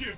given.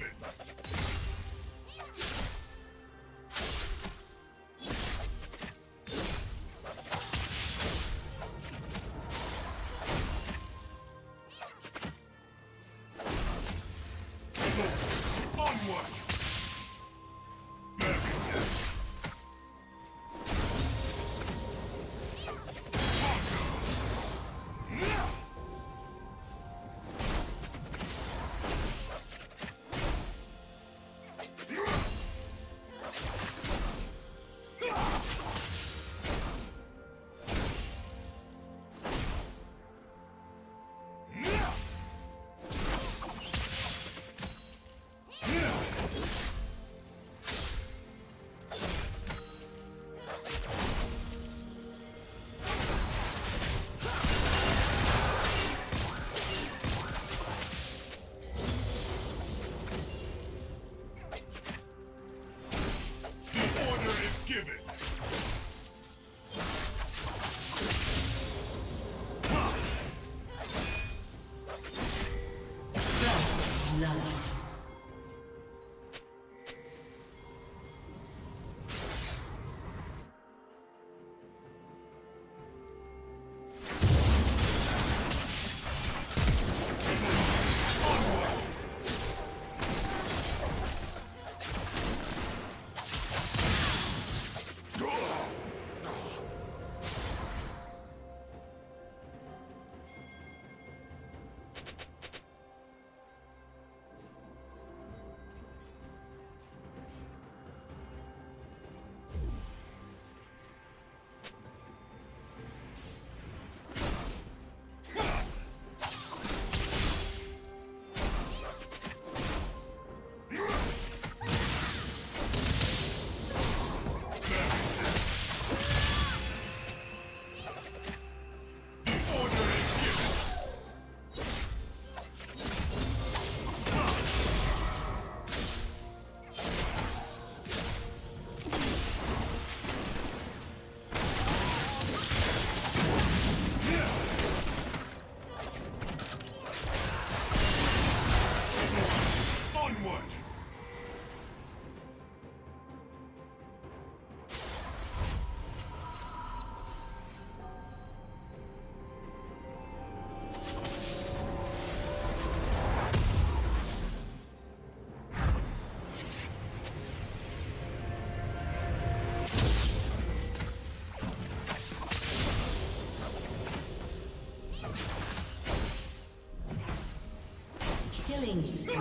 Killing spree.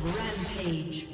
Rampage.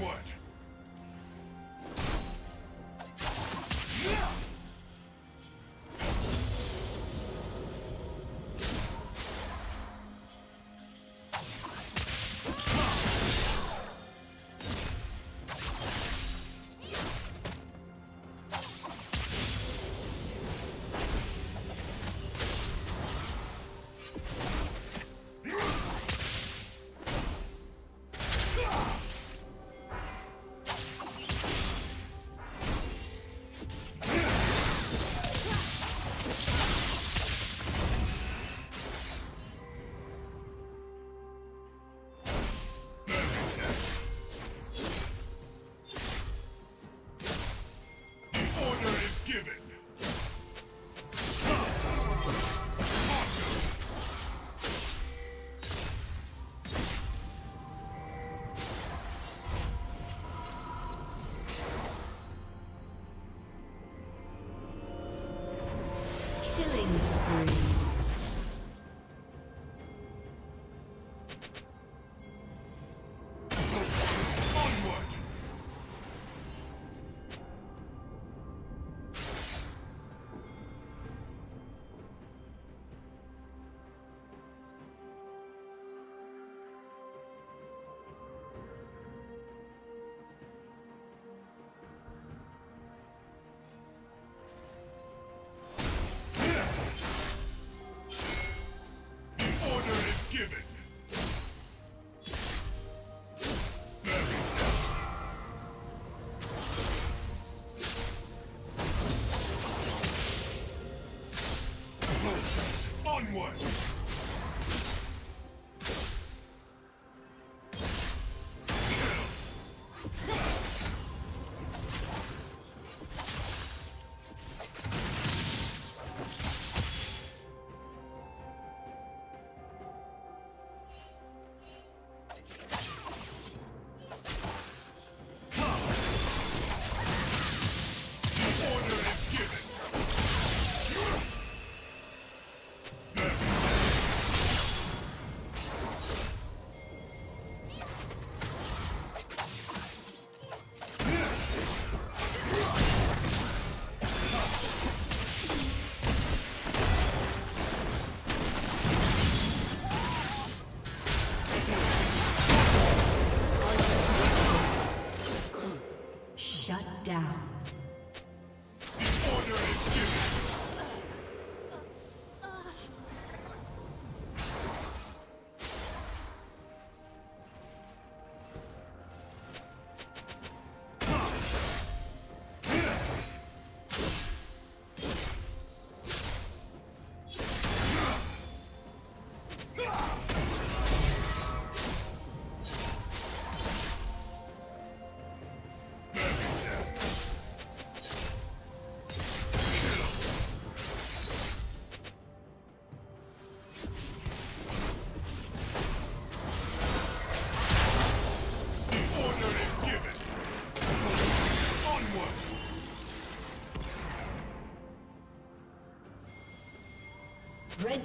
Onward! Red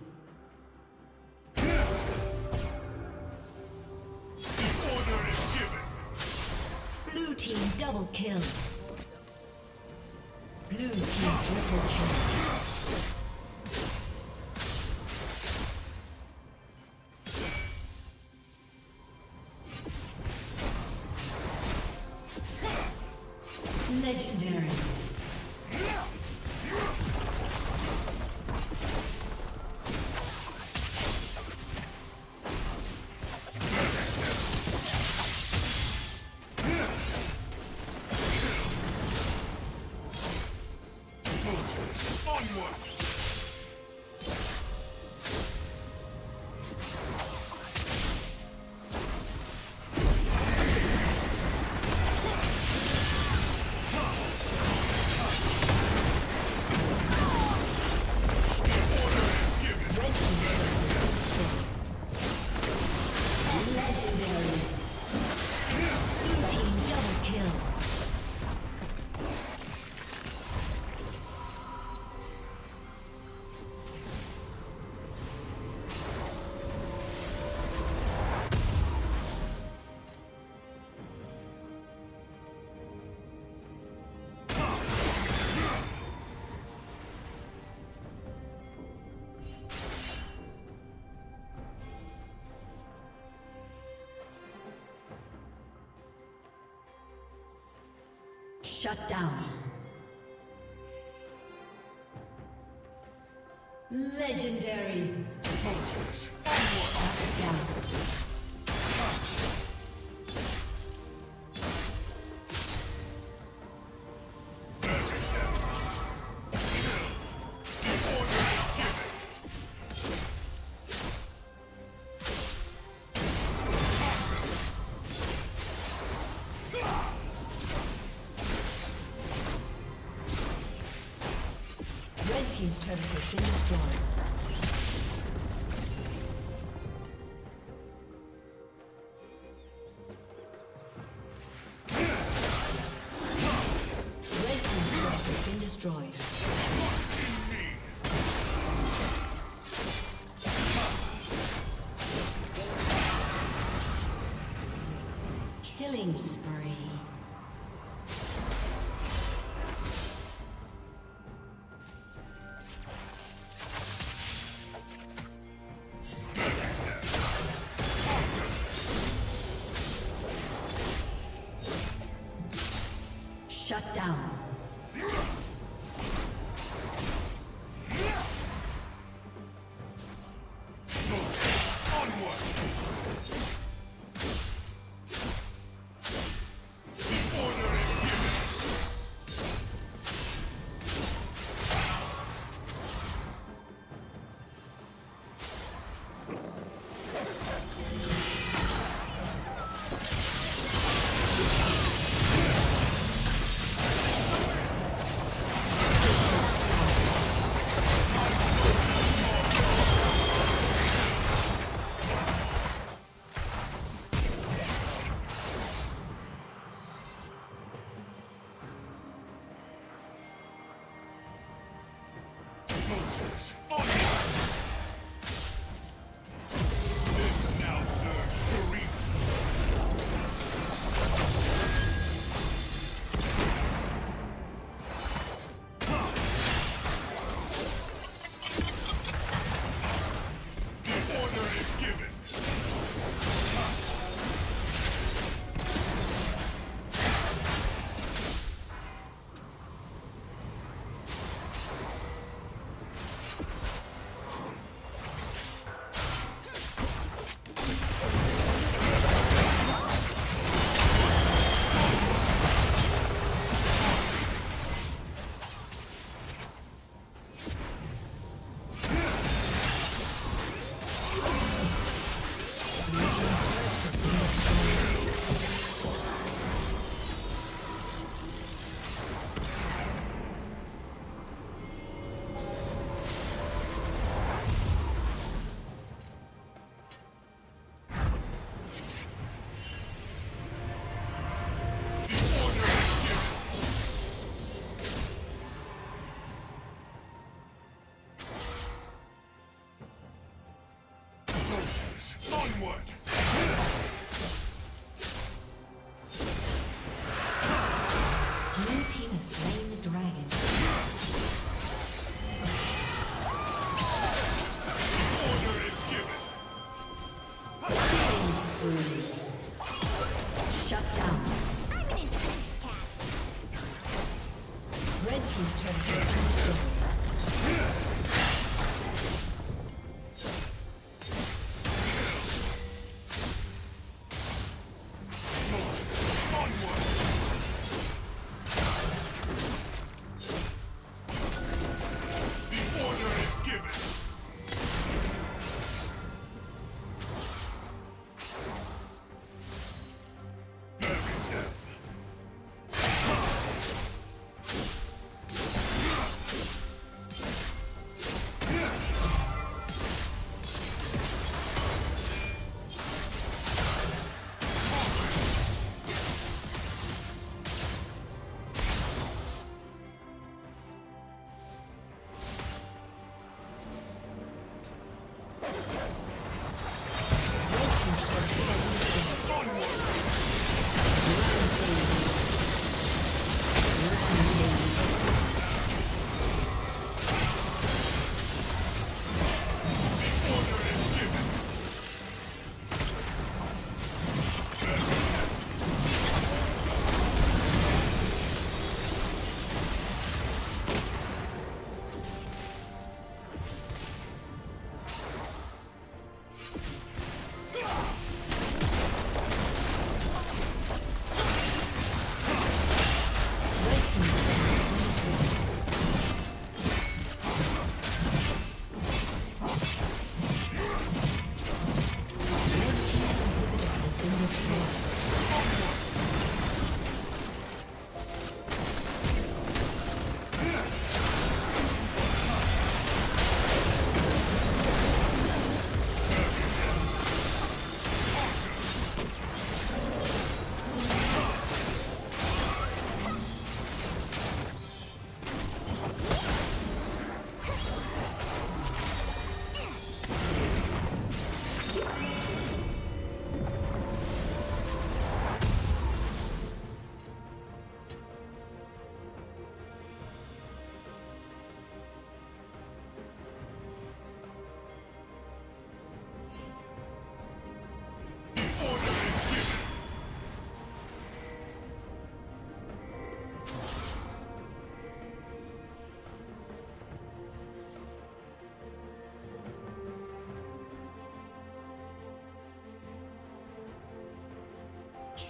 Double kill. Blue team triple kill. Shut down. Legendary. Soldiers, you are down. Team's turret has been destroyed. Shut down.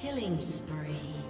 Killing spree.